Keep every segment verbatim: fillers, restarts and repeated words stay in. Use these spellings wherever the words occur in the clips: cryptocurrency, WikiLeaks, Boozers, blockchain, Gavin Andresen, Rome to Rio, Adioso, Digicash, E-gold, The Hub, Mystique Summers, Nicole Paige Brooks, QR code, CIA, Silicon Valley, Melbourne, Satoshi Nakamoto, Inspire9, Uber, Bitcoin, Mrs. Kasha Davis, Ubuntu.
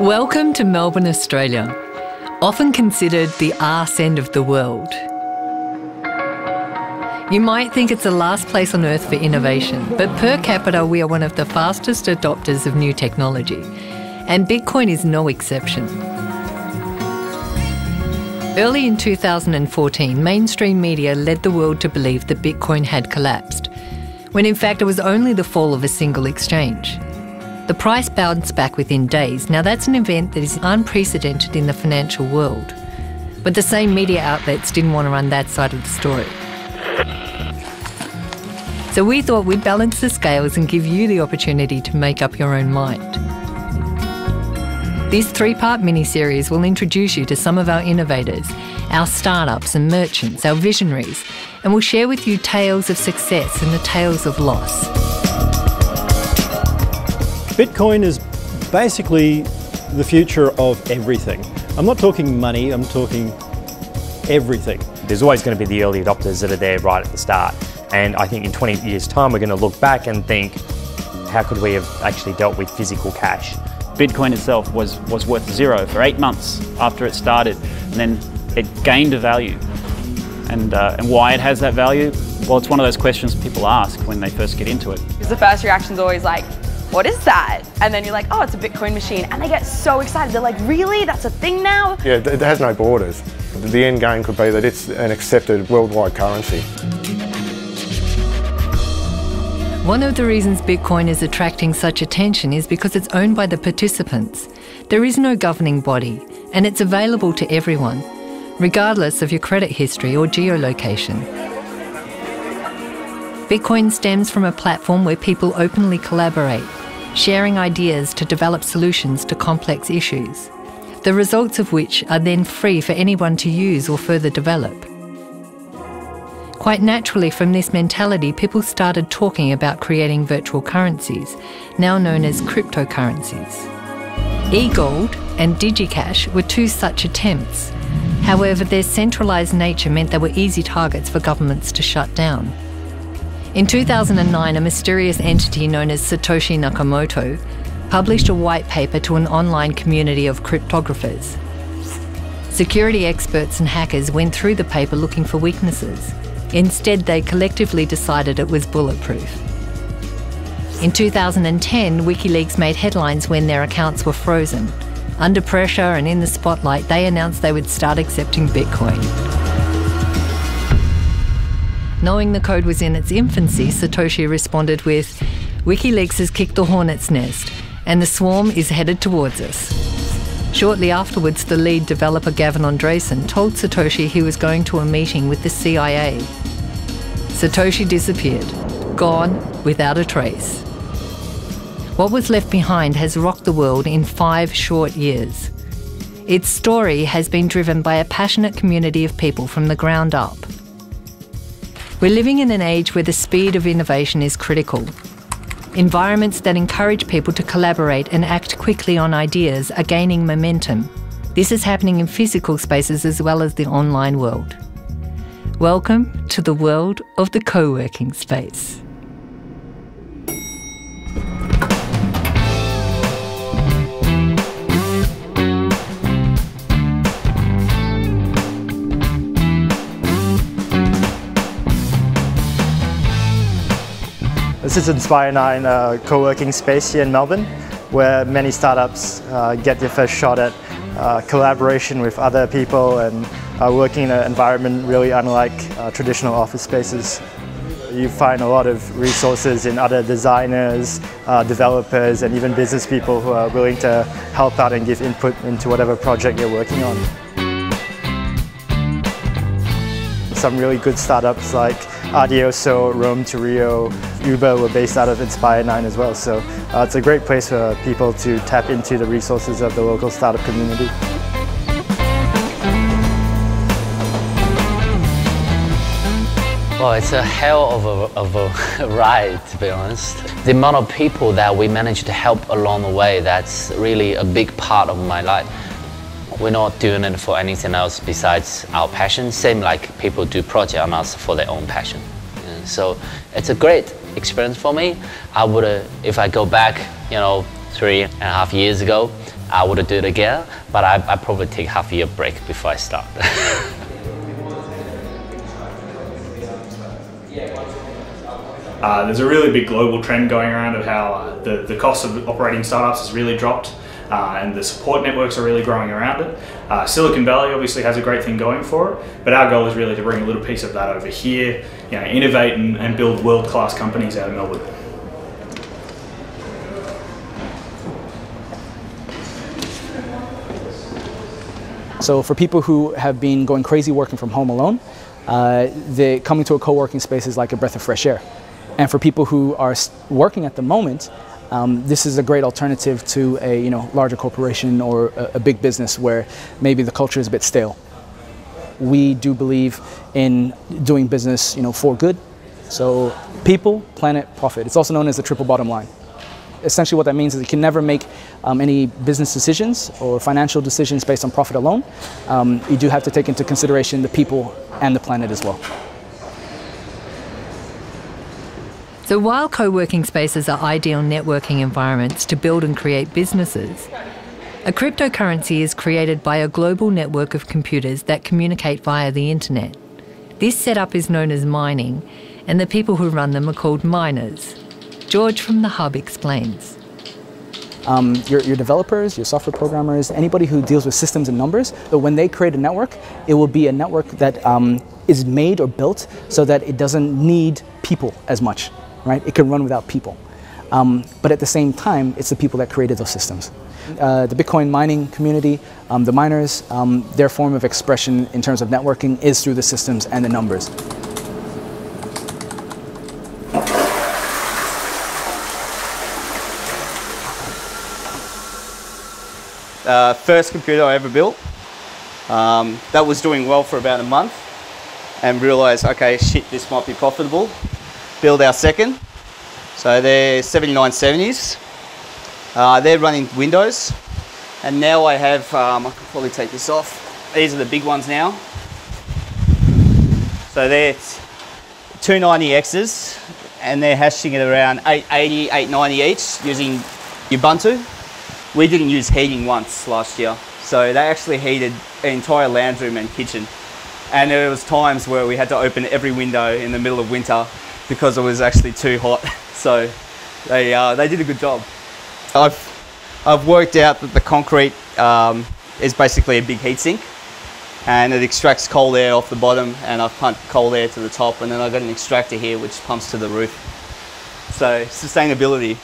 Welcome to Melbourne, Australia, often considered the arse end of the world. You might think it's the last place on earth for innovation, but per capita we are one of the fastest adopters of new technology, and Bitcoin is no exception. Early in two thousand fourteen, mainstream media led the world to believe that Bitcoin had collapsed, when in fact it was only the fall of a single exchange. The price bounced back within days. Now that's an event that is unprecedented in the financial world, but the same media outlets didn't want to run that side of the story. So we thought we'd balance the scales and give you the opportunity to make up your own mind. This three-part mini-series will introduce you to some of our innovators, our startups and merchants, our visionaries, and we'll share with you tales of success and the tales of loss. Bitcoin is basically the future of everything. I'm not talking money, I'm talking everything. There's always going to be the early adopters that are there right at the start. And I think in twenty years' time, we're going to look back and think, how could we have actually dealt with physical cash? Bitcoin itself was, was worth zero for eight months after it started, and then it gained a value. And, uh, and why it has that value? Well, it's one of those questions people ask when they first get into it. Because the first reaction is always like, what is that? And then you're like, oh, it's a Bitcoin machine. And they get so excited. They're like, really? That's a thing now? Yeah, it has no borders. The end game could be that it's an accepted worldwide currency. One of the reasons Bitcoin is attracting such attention is because it's owned by the participants. There is no governing body, and it's available to everyone, regardless of your credit history or geolocation. Bitcoin stems from a platform where people openly collaborate, sharing ideas to develop solutions to complex issues, the results of which are then free for anyone to use or further develop. Quite naturally, from this mentality, people started talking about creating virtual currencies, now known as cryptocurrencies. E-gold and Digicash were two such attempts. However, their centralised nature meant they were easy targets for governments to shut down. In two thousand nine, a mysterious entity known as Satoshi Nakamoto published a white paper to an online community of cryptographers. Security experts and hackers went through the paper looking for weaknesses. Instead, they collectively decided it was bulletproof. In two thousand ten, WikiLeaks made headlines when their accounts were frozen. Under pressure and in the spotlight, they announced they would start accepting Bitcoin. Knowing the code was in its infancy, Satoshi responded with, "WikiLeaks has kicked the hornet's nest, and the swarm is headed towards us." Shortly afterwards, the lead developer Gavin Andresen told Satoshi he was going to a meeting with the C I A. Satoshi disappeared, gone without a trace. What was left behind has rocked the world in five short years. Its story has been driven by a passionate community of people from the ground up. We're living in an age where the speed of innovation is critical. Environments that encourage people to collaborate and act quickly on ideas are gaining momentum. This is happening in physical spaces as well as the online world. Welcome to the world of the co-working space. This is Inspire nine, a co-working space here in Melbourne, where many startups uh, get their first shot at uh, collaboration with other people and are working in an environment really unlike uh, traditional office spaces. You find a lot of resources in other designers, uh, developers, and even business people who are willing to help out and give input into whatever project you're working on. Some really good startups like Adioso, Rome to Rio, Uber were based out of Inspire nine as well, so uh, it's a great place for people to tap into the resources of the local startup community. Well, it's a hell of a, of a ride, to be honest. The amount of people that we managed to help along the way, that's really a big part of my life. We're not doing it for anything else besides our passion, same like people do project on us for their own passion. So it's a great experience for me. I would, if I go back, you know, three and a half years ago, I would do it again, but I I probably take half a year break before I start. Uh, there's a really big global trend going around of how uh, the, the cost of operating startups has really dropped, uh, and the support networks are really growing around it. Uh, Silicon Valley obviously has a great thing going for it, but our goal is really to bring a little piece of that over here, you know, innovate and, and build world-class companies out of Melbourne. So for people who have been going crazy working from home alone, uh, the, coming to a co-working space is like a breath of fresh air. And for people who are working at the moment, um, this is a great alternative to a you know, larger corporation or a, a big business where maybe the culture is a bit stale. We do believe in doing business you know, for good. So people, planet, profit. It's also known as the triple bottom line. Essentially what that means is you can never make um, any business decisions or financial decisions based on profit alone. Um, you do have to take into consideration the people and the planet as well. So while co-working spaces are ideal networking environments to build and create businesses, a cryptocurrency is created by a global network of computers that communicate via the internet. This setup is known as mining, and the people who run them are called miners. George from The Hub explains. Um, your, your developers, your software programmers, anybody who deals with systems and numbers, but when they create a network, it will be a network that um, is made or built so that it doesn't need people as much. Right? It can run without people. Um, but at the same time, it's the people that created those systems. Uh, the Bitcoin mining community, um, the miners, um, their form of expression in terms of networking is through the systems and the numbers. Uh, first computer I ever built, um, that was doing well for about a month, and realized, okay, shit, this might be profitable. Build our second. So they're seventy-nine seventies. Uh, they're running Windows. And now I have, um, I can probably take this off. These are the big ones now. So they're two ninety X's, and they're hashing it around eight eighty, eight ninety each using Ubuntu. We didn't use heating once last year. So they actually heated an entire lounge room and kitchen. And there was times where we had to open every window in the middle of winter because it was actually too hot. So they, uh, they did a good job. I've, I've worked out that the concrete um, is basically a big heat sink, and it extracts cold air off the bottom, and I've pumped cold air to the top, and then I've got an extractor here which pumps to the roof. So sustainability.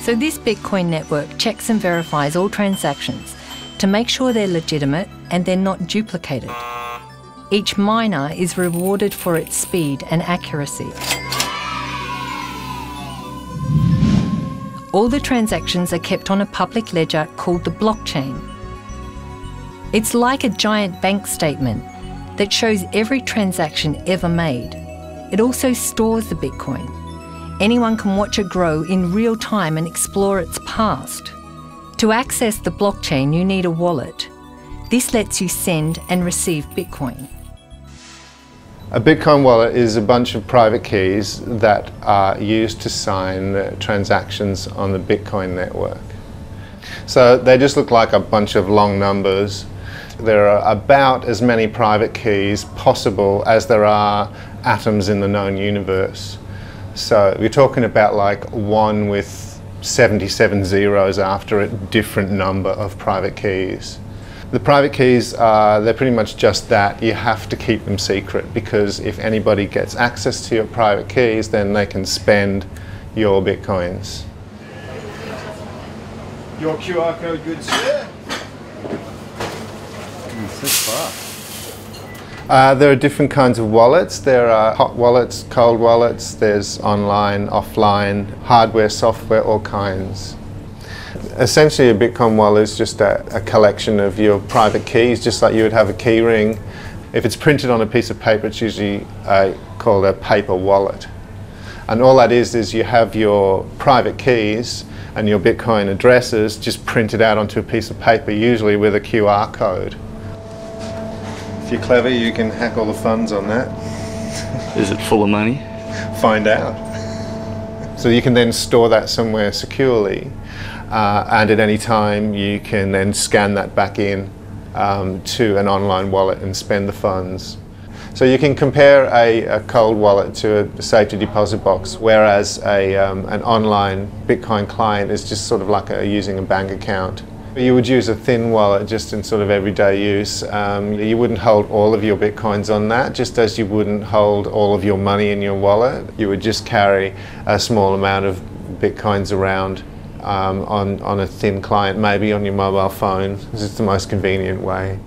So this Bitcoin network checks and verifies all transactions to make sure they're legitimate and they're not duplicated. Each miner is rewarded for its speed and accuracy. All the transactions are kept on a public ledger called the blockchain. It's like a giant bank statement that shows every transaction ever made. It also stores the Bitcoin. Anyone can watch it grow in real time and explore its past. To access the blockchain, you need a wallet. This lets you send and receive Bitcoin. A Bitcoin wallet is a bunch of private keys that are used to sign transactions on the Bitcoin network. So they just look like a bunch of long numbers. There are about as many private keys possible as there are atoms in the known universe. So you're talking about like one with seventy-seven zeros after a different number of private keys. The private keys, uh, they're pretty much just that. You have to keep them secret, because if anybody gets access to your private keys, then they can spend your Bitcoins. Your Q R code, good sir. Mm, so far. Uh, there are different kinds of wallets. There are hot wallets, cold wallets, there's online, offline, hardware, software, all kinds. Essentially a Bitcoin wallet is just a, a collection of your private keys, just like you would have a key ring. If it's printed on a piece of paper, it's usually uh, called a paper wallet. And all that is is you have your private keys and your Bitcoin addresses just printed out onto a piece of paper, usually with a Q R code. If you're clever, you can hack all the funds on that. Is it full of money? Find out. So you can then store that somewhere securely, uh, and at any time you can then scan that back in um, to an online wallet and spend the funds. So you can compare a, a cold wallet to a safety deposit box, whereas a, um, an online Bitcoin client is just sort of like a, using a bank account. You would use a thin wallet just in sort of everyday use. Um, you wouldn't hold all of your Bitcoins on that, just as you wouldn't hold all of your money in your wallet. You would just carry a small amount of Bitcoins around um, on, on a thin client, maybe on your mobile phone. This is the most convenient way.